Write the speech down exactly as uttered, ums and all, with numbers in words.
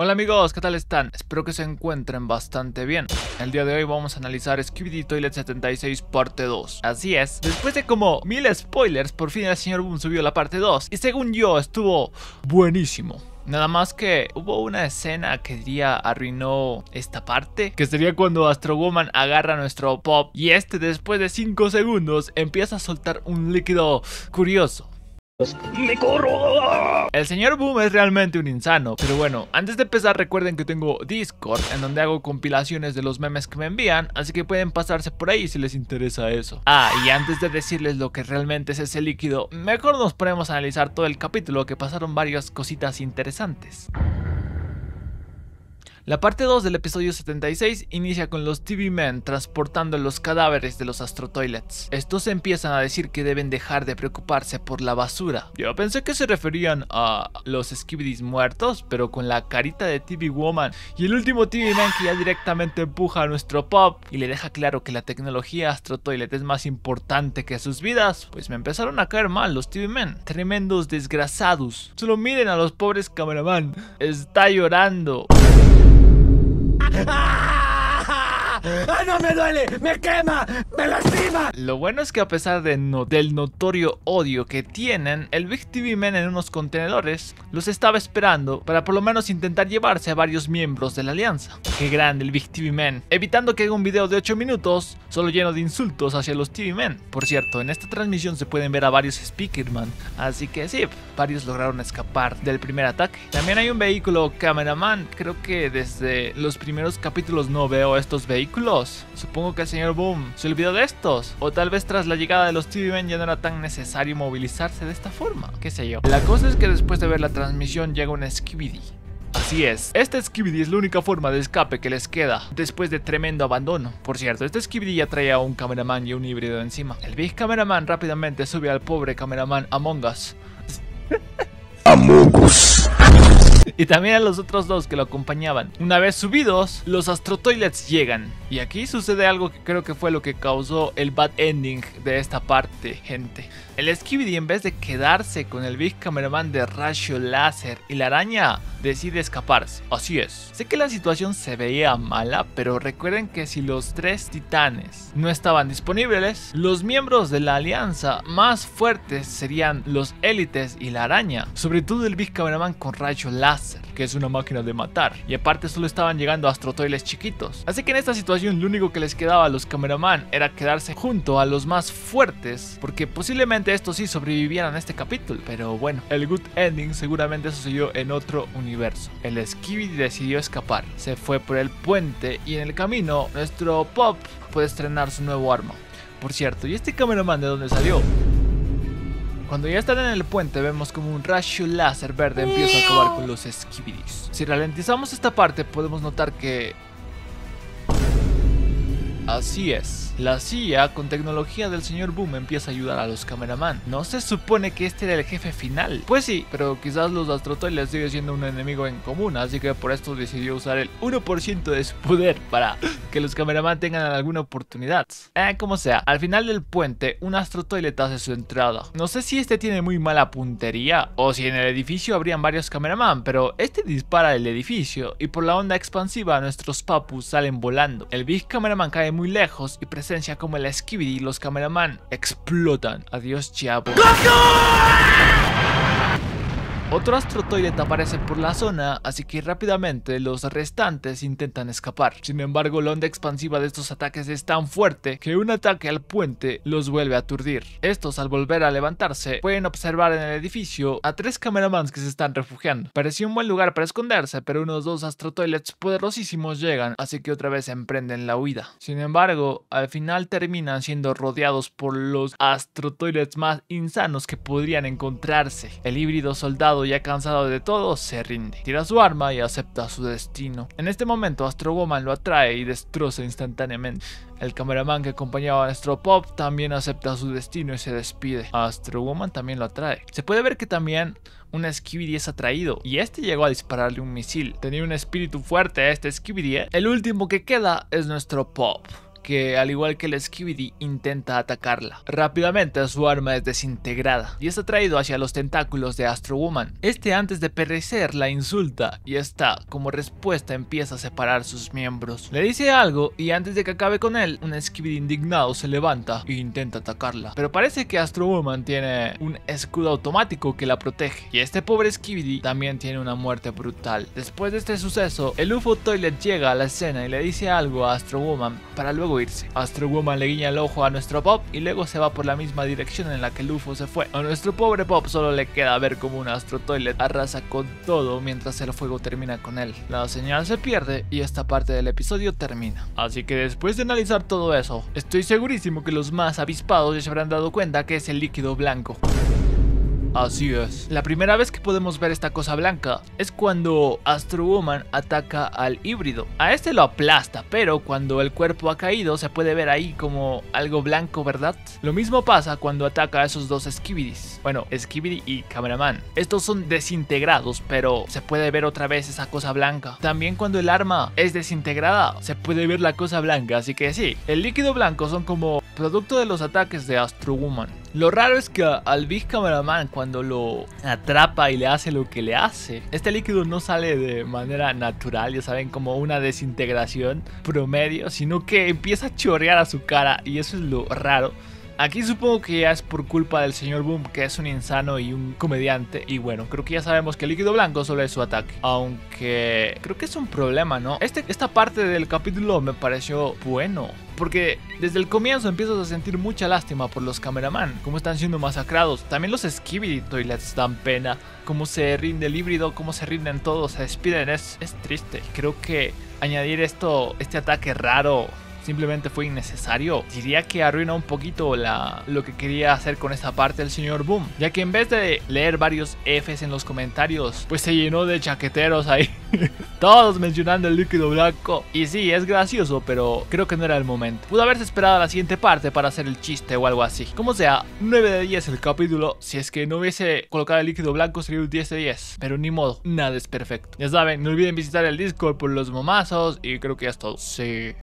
Hola amigos, ¿qué tal están? Espero que se encuentren bastante bien. El día de hoy vamos a analizar Skibidi Toilet setenta y seis parte dos. Así es, después de como mil spoilers, por fin el señor Boom subió la parte dos. Y según yo, estuvo buenísimo. Nada más que hubo una escena que diría arruinó esta parte, que sería cuando Astro Woman agarra a nuestro Pop y este, después de cinco segundos, empieza a soltar un líquido curioso. ¡Me corro! El señor Boom es realmente un insano. Pero bueno, antes de empezar recuerden que tengo Discord, en donde hago compilaciones de los memes que me envían, así que pueden pasarse por ahí si les interesa eso. Ah, y antes de decirles lo que realmente es ese líquido, mejor nos ponemos a analizar todo el capítulo, que pasaron varias cositas interesantes. La parte dos del episodio setenta y seis inicia con los T V Men transportando los cadáveres de los Astrotoilets. Estos empiezan a decir que deben dejar de preocuparse por la basura. Yo pensé que se referían a los Skibidis muertos, pero con la carita de T V Woman y el último T V Man, que ya directamente empuja a nuestro Pop y le deja claro que la tecnología Astrotoilet es más importante que sus vidas. Pues me empezaron a caer mal los T V Men. Tremendos desgraciados. Solo miren a los pobres cameraman. Está llorando. ¡Ah! ¡Ah, no me duele! ¡Me quema! ¡Me lastima! Lo bueno es que a pesar de no, del notorio odio que tienen, el Big T V Man en unos contenedores los estaba esperando para por lo menos intentar llevarse a varios miembros de la alianza. ¡Qué grande el Big T V Man! Evitando que haga un video de ocho minutos solo lleno de insultos hacia los T V Man. Por cierto, en esta transmisión se pueden ver a varios Speakerman, así que sí, varios lograron escapar del primer ataque. También hay un vehículo Cameraman. Creo que desde los primeros capítulos no veo estos vehículos. Supongo que el señor Boom se olvidó de estos, o tal vez tras la llegada de los T V Men ya no era tan necesario movilizarse de esta forma, qué sé yo. La cosa es que después de ver la transmisión llega un Skibidi. Así es, este Skibidi es la única forma de escape que les queda después de tremendo abandono. Por cierto, este Skibidi ya traía a un cameraman y un híbrido encima. El Big Cameraman rápidamente sube al pobre cameraman Among Us. Among Us. Y también a los otros dos que lo acompañaban. Una vez subidos, los Astrotoilets llegan. Y aquí sucede algo que creo que fue lo que causó el bad ending de esta parte, gente. El Skibidi, en vez de quedarse con el Big Cameraman de Ratio Láser y la araña, decide escaparse. Así es. Sé que la situación se veía mala, pero recuerden que si los tres titanes no estaban disponibles, los miembros de la alianza más fuertes serían los élites y la araña. Sobre todo el Big Cameraman con Ratio Láser, que es una máquina de matar, y aparte solo estaban llegando Astrotoilets chiquitos. Así que en esta situación lo único que les quedaba a los cameraman era quedarse junto a los más fuertes, porque posiblemente estos sí sobrevivieran a este capítulo. Pero bueno, el good ending seguramente sucedió en otro universo. El Skibidi decidió escapar, se fue por el puente y en el camino nuestro Pop puede estrenar su nuevo arma. Por cierto, ¿y este cameraman de dónde salió? Cuando ya están en el puente vemos como un rayo láser verde empieza a acabar con los Skibidis. Si ralentizamos esta parte podemos notar que... Así es, la C I A con tecnología del señor Boom empieza a ayudar a los cameraman. ¿No se supone que este era el jefe final? Pues sí, pero quizás los Astrotoilets sigue siendo un enemigo en común, así que por esto decidió usar el uno por ciento de su poder para que los cameraman tengan alguna oportunidad. Eh, como sea, al final del puente un Astrotoilet hace su entrada. No sé si este tiene muy mala puntería o si en el edificio habrían varios cameraman, pero este dispara el edificio y por la onda expansiva nuestros papus salen volando. El Big Cameraman cae muy lejos y presencia como el Skibidi y los cameraman explotan. Adiós chavo. Otro Astrotoilet aparece por la zona, así que rápidamente los restantes intentan escapar. Sin embargo, la onda expansiva de estos ataques es tan fuerte que un ataque al puente los vuelve a aturdir. Estos, al volver a levantarse, pueden observar en el edificio a tres cameramans que se están refugiando. Parecía un buen lugar para esconderse, pero unos dos Astrotoilets poderosísimos llegan, así que otra vez emprenden la huida. Sin embargo, al final terminan siendo rodeados por los Astrotoilets más insanos que podrían encontrarse. El híbrido soldado, ya cansado de todo, se rinde, tira su arma y acepta su destino. En este momento Astro Woman lo atrae y destroza instantáneamente. El cameraman que acompañaba a nuestro Pop también acepta su destino y se despide. Astro Woman también lo atrae. Se puede ver que también un Skibidi es atraído y este llegó a dispararle un misil. Tenía un espíritu fuerte este Skibidi, ¿eh? El último que queda es nuestro Pop. que al igual que el Skibidi intenta atacarla. Rápidamente su arma es desintegrada y es atraído hacia los tentáculos de Astro Woman. Este, antes de perecer, la insulta y esta, como respuesta, empieza a separar sus miembros. Le dice algo y antes de que acabe con él, un Skibidi indignado se levanta e intenta atacarla, pero parece que Astro Woman tiene un escudo automático que la protege y este pobre Skibidi también tiene una muerte brutal. Después de este suceso, el U F O Toilet llega a la escena y le dice algo a Astro Woman para luego irse. Astro Woman le guiña el ojo a nuestro Pop y luego se va por la misma dirección en la que el U F O se fue. A nuestro pobre Pop solo le queda ver como un Astro Toilet arrasa con todo mientras el fuego termina con él. La señal se pierde y esta parte del episodio termina. Así que después de analizar todo eso, estoy segurísimo que los más avispados ya se habrán dado cuenta que es el líquido blanco. Así es. La primera vez que podemos ver esta cosa blanca es cuando Astro Woman ataca al híbrido. A este lo aplasta, pero cuando el cuerpo ha caído se puede ver ahí como algo blanco, ¿verdad? Lo mismo pasa cuando ataca a esos dos Skibidis. Bueno, Skibidi y Cameraman. Estos son desintegrados, pero se puede ver otra vez esa cosa blanca. También cuando el arma es desintegrada se puede ver la cosa blanca, así que sí. El líquido blanco son como producto de los ataques de Astro Woman. Lo raro es que al Big Cameraman, cuando lo atrapa y le hace lo que le hace, este líquido no sale de manera natural, ya saben, como una desintegración promedio, sino que empieza a chorrear a su cara y eso es lo raro. Aquí supongo que ya es por culpa del señor Boom, que es un insano y un comediante. Y bueno, creo que ya sabemos que el líquido blanco solo es su ataque, aunque creo que es un problema, ¿no? Este, esta parte del capítulo me pareció bueno, porque desde el comienzo empiezas a sentir mucha lástima por los Cameraman, cómo están siendo masacrados. También los Skibidi Toilets dan pena, cómo se rinde el híbrido, cómo se rinden todos, se despiden, es, es triste. Creo que añadir esto, este ataque raro, simplemente fue innecesario. Diría que arruina un poquito la, lo que quería hacer con esta parte del señor Boom, ya que en vez de leer varios Fs en los comentarios, pues se llenó de chaqueteros ahí todos mencionando el líquido blanco. Y sí, es gracioso, pero creo que no era el momento. Pudo haberse esperado a la siguiente parte para hacer el chiste o algo así. Como sea, nueve de diez el capítulo. Si es que no hubiese colocado el líquido blanco sería un diez de diez, pero ni modo, nada es perfecto. Ya saben, no olviden visitar el Discord por los momazos y creo que ya es todo. Sí.